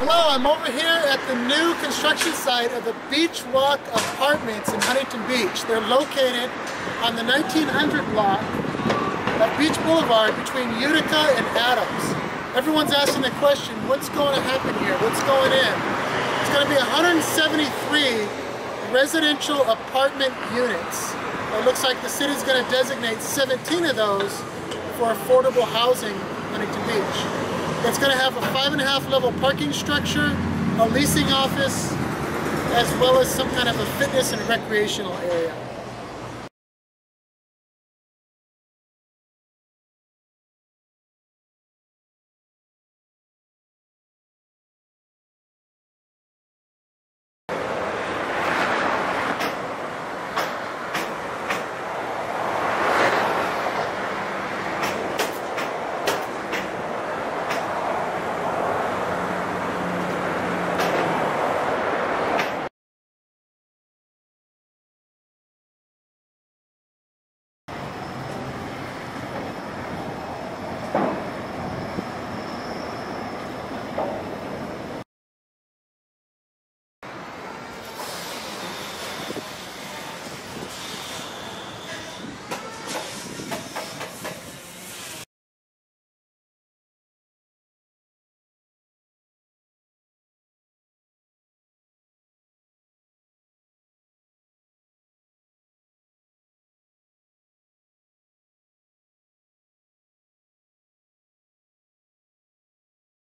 Hello, I'm over here at the new construction site of the Beach Walk Apartments in Huntington Beach. They're located on the 1900 block of Beach Boulevard between Utica and Adams. Everyone's asking the question, what's going to happen here? What's going in? It's going to be 173 residential apartment units. It looks like the city's going to designate 17 of those for affordable housing in Huntington Beach. It's going to have a 5.5 level parking structure, a leasing office, as well as some kind of a fitness and recreational area.